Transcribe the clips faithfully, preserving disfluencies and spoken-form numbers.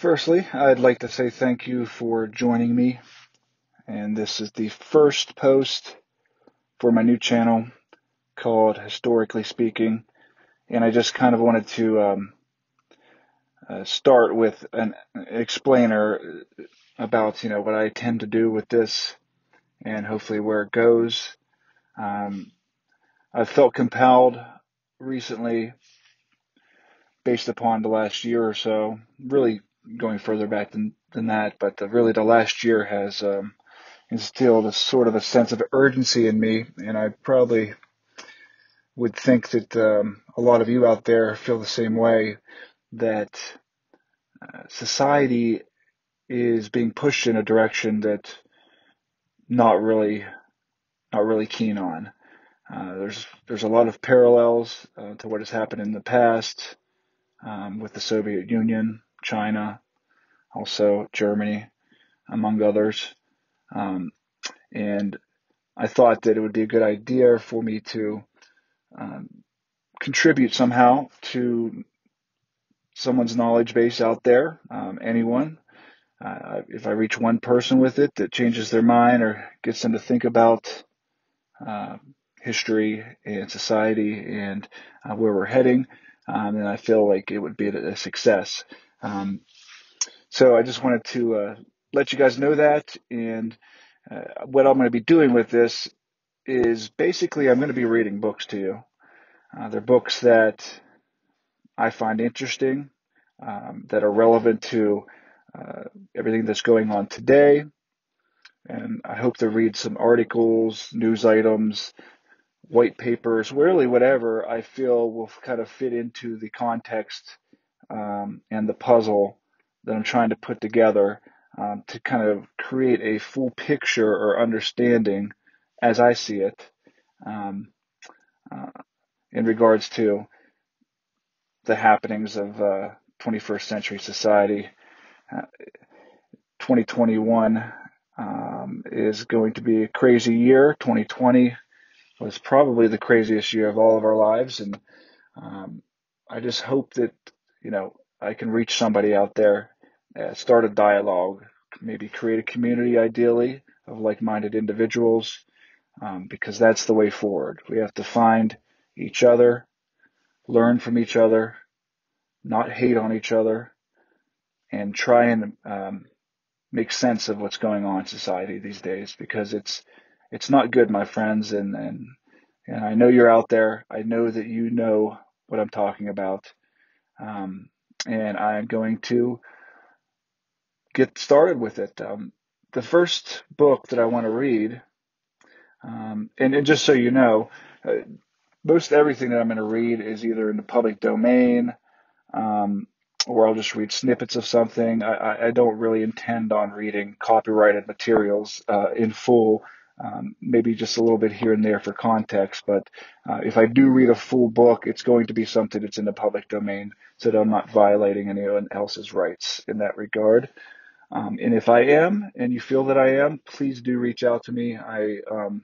Firstly, I'd like to say thank you for joining me. And this is the first post for my new channel called Historically Speaking. And I just kind of wanted to um, uh, start with an explainer about, you know, what I tend to do with this and hopefully where it goes. Um, I've felt compelled recently, based upon the last year or so, really going further back than, than that, but the, really the last year has um, instilled a sort of a sense of urgency in me, and I probably would think that um, a lot of you out there feel the same way, that uh, society is being pushed in a direction that not really, not really keen on. Uh, there's there's a lot of parallels uh, to what has happened in the past um, with the Soviet Union, China, also Germany, among others, um, and I thought that it would be a good idea for me to Um, contribute somehow to someone's knowledge base out there, um, anyone. Uh, if I reach one person with it that changes their mind or gets them to think about uh, history and society and uh, where we're heading, um, then I feel like it would be a success. Um, so I just wanted to uh, let you guys know that. And uh, what I'm going to be doing with this is basically I'm going to be reading books to you. Uh, they're books that I find interesting, um, that are relevant to uh, everything that's going on today. And I hope to read some articles, news items, white papers, really whatever I feel will kind of fit into the context um, and the puzzle that I'm trying to put together um, to kind of create a full picture or understanding as I see it, um, uh, in regards to the happenings of uh, twenty-first century society. Uh, twenty twenty-one um, is going to be a crazy year. twenty twenty was probably the craziest year of all of our lives, and um, I just hope that, you know, I can reach somebody out there, uh, start a dialogue, maybe create a community, ideally, of like-minded individuals. Um, because that's the way forward. We have to find each other, learn from each other, not hate on each other, and try and um, make sense of what's going on in society these days, because it's it's not good, my friends. And, and, and I know you're out there. I know that you know what I'm talking about. Um, and I'm going to get started with it. Um, the first book that I want to read, Um, and, and just so you know, uh, most everything that I'm going to read is either in the public domain, um, or I'll just read snippets of something. I, I don't really intend on reading copyrighted materials uh, in full, um, maybe just a little bit here and there for context. But uh, if I do read a full book, it's going to be something that's in the public domain so that I'm not violating anyone else's rights in that regard. Um, and if I am, and you feel that I am, please do reach out to me. I um,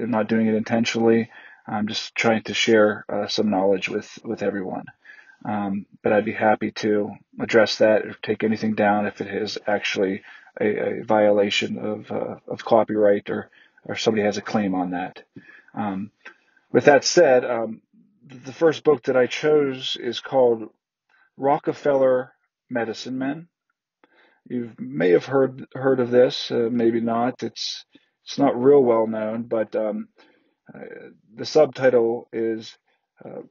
am not doing it intentionally. I'm just trying to share uh, some knowledge with, with everyone. Um, but I'd be happy to address that or take anything down if it is actually a, a violation of uh, of copyright or, or somebody has a claim on that. Um, with that said, um, the first book that I chose is called Rockefeller Medicine Men. You may have heard heard of this, uh, maybe not. It's it's not real well known, but um, uh, the subtitle is, uh,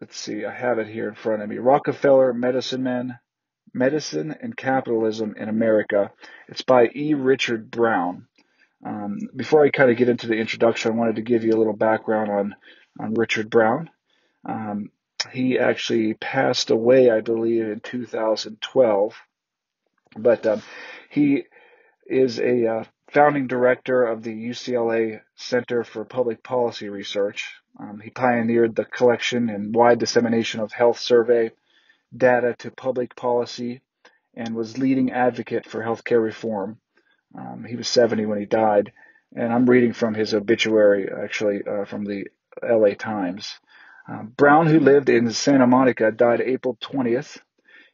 let's see, I have it here in front of me, Rockefeller Medicine Men, Medicine and Capitalism in America. It's by E. Richard Brown. Um, before I kind of get into the introduction, I wanted to give you a little background on, on Richard Brown. Um, he actually passed away, I believe, in two thousand twelve. But um, he is a uh, founding director of the U C L A Center for Public Policy Research. Um, he pioneered the collection and wide dissemination of health survey data to public policy and was leading advocate for healthcare reform. Um, he was seventy when he died. And I'm reading from his obituary, actually, uh, from the L A Times. Uh, Brown, who lived in Santa Monica, died April twentieth.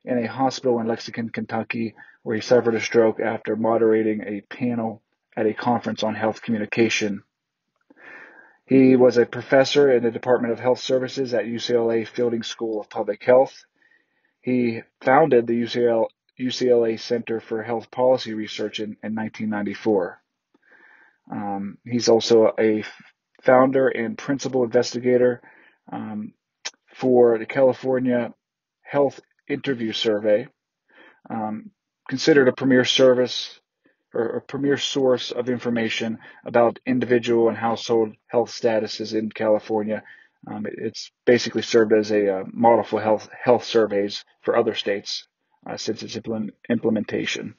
in a hospital in Lexington, Kentucky, where he suffered a stroke after moderating a panel at a conference on health communication. He was a professor in the Department of Health Services at U C L A Fielding School of Public Health. He founded the U C L A Center for Health Policy Research in, in nineteen ninety-four. Um, he's also a founder and principal investigator um, for the California Health Interview Survey, um, considered a premier service or a premier source of information about individual and household health statuses in California. Um, it's basically served as a uh, model for health, health surveys for other states uh, since its implement, implementation.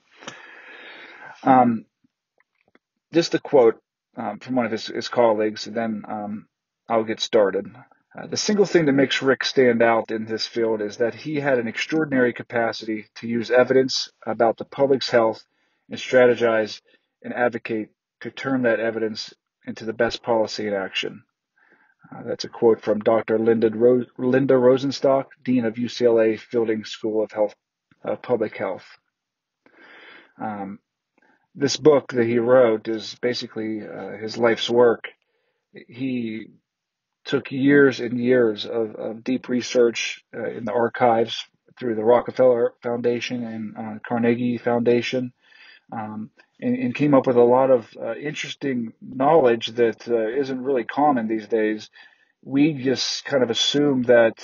Um, just a quote um, from one of his, his colleagues, and then um, I'll get started. Uh, the single thing that makes Rick stand out in this field is that he had an extraordinary capacity to use evidence about the public's health and strategize and advocate to turn that evidence into the best policy and action. Uh, that's a quote from Doctor Linda, Ro- Linda Rosenstock, Dean of U C L A Fielding School of Health, uh, Public Health. Um, this book that he wrote is basically uh, his life's work. He took years and years of, of deep research uh, in the archives through the Rockefeller Foundation and uh, Carnegie Foundation, um, and, and came up with a lot of uh, interesting knowledge that uh, isn't really common these days. We just kind of assume that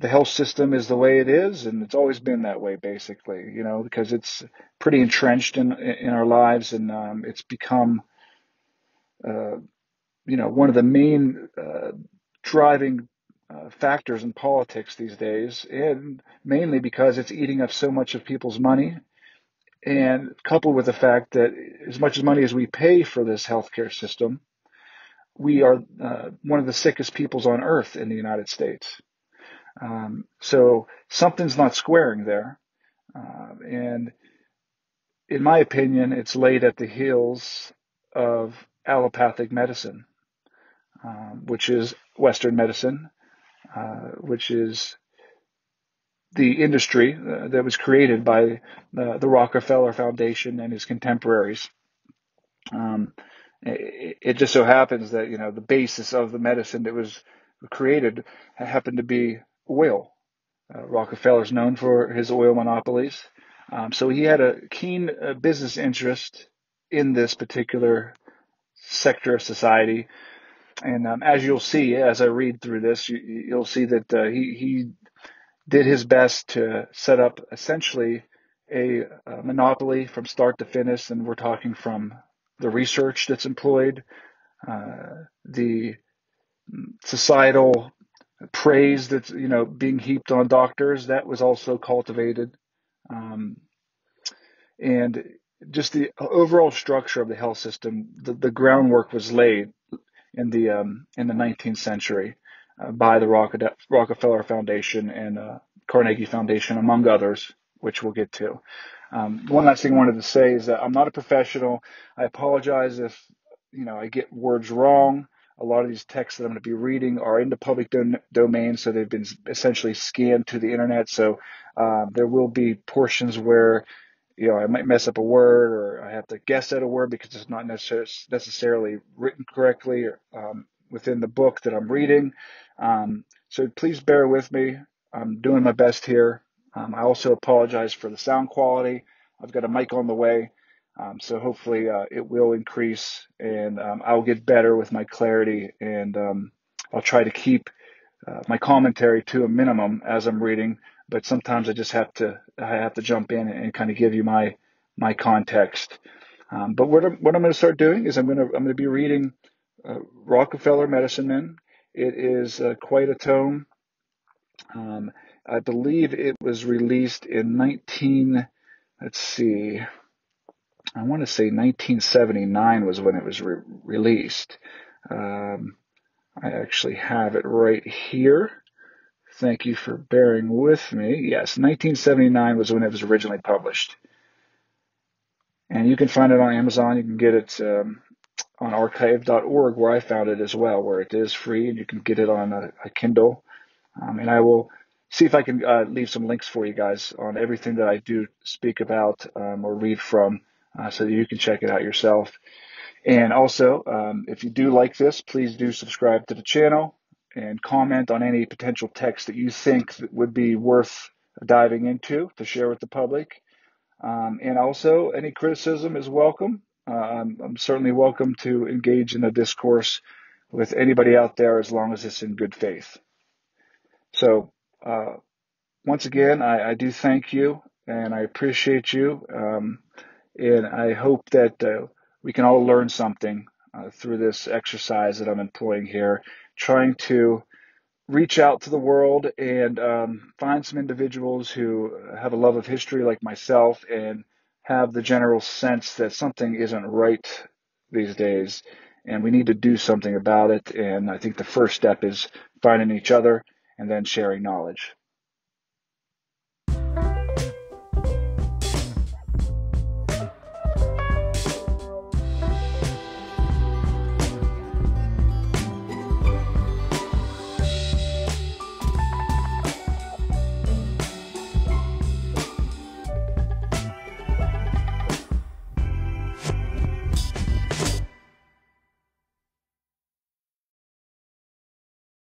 the health system is the way it is, and it's always been that way, basically, you know, because it's pretty entrenched in in our lives, and um, it's become, uh, you know, one of the main uh, driving uh, factors in politics these days, and mainly because it's eating up so much of people's money. And coupled with the fact that as much as money as we pay for this healthcare system, we are uh, one of the sickest peoples on earth in the United States. Um, so something's not squaring there. Uh, and in my opinion, it's laid at the heels of allopathic medicine, um, which is Western medicine, uh, which is the industry uh, that was created by uh, the Rockefeller Foundation and his contemporaries. Um, it, it just so happens that, you know, the basis of the medicine that was created happened to be oil. Uh, Rockefeller's known for his oil monopolies. Um, so he had a keen uh, business interest in this particular sector of society. And um, as you'll see, as I read through this, you, you'll see that uh, he, he did his best to set up essentially a, a monopoly from start to finish. And we're talking from the research that's employed, uh, the societal praise that's, you know, being heaped on doctors, that was also cultivated. Um, and just the overall structure of the health system, the, the groundwork was laid in the, um, in the nineteenth century. By the Rockefeller Foundation and uh, Carnegie Foundation, among others, which we'll get to. Um, one last thing I wanted to say is that I'm not a professional. I apologize if, you know, I get words wrong. A lot of these texts that I'm going to be reading are in the public do- domain, so they've been essentially scanned to the internet. So uh, there will be portions where, you know, I might mess up a word, or I have to guess at a word because it's not necess- necessarily written correctly or, um, within the book that I'm reading. Um, so please bear with me. I'm doing my best here. Um, I also apologize for the sound quality. I've got a mic on the way. Um, so hopefully uh, it will increase, and um, I'll get better with my clarity, and um, I'll try to keep uh, my commentary to a minimum as I'm reading, but sometimes I just have to, I have to jump in and, and kind of give you my, my context. Um, but what I'm, what I'm going to start doing is I'm going to, I'm going to be reading uh, Rockefeller Medicine Men. It is uh, quite a tome. Um, I believe it was released in nineteen, let's see, I want to say nineteen seventy-nine was when it was re- released. Um, I actually have it right here. Thank you for bearing with me. Yes, nineteen seventy-nine was when it was originally published. And you can find it on Amazon. You can get it Um, on archive dot org, where I found it as well, where it is free, and you can get it on a, a Kindle. Um, and I will see if I can uh, leave some links for you guys on everything that I do speak about um, or read from, uh, so that you can check it out yourself. And also, um, if you do like this, please do subscribe to the channel and comment on any potential text that you think that would be worth diving into to share with the public. Um, and also, any criticism is welcome. Uh, I'm, I'm certainly welcome to engage in a discourse with anybody out there, as long as it's in good faith. So uh, once again, I, I do thank you, and I appreciate you. Um, and I hope that uh, we can all learn something uh, through this exercise that I'm employing here, trying to reach out to the world and um, find some individuals who have a love of history like myself and have the general sense that something isn't right these days, and we need to do something about it. And I think the first step is finding each other and then sharing knowledge.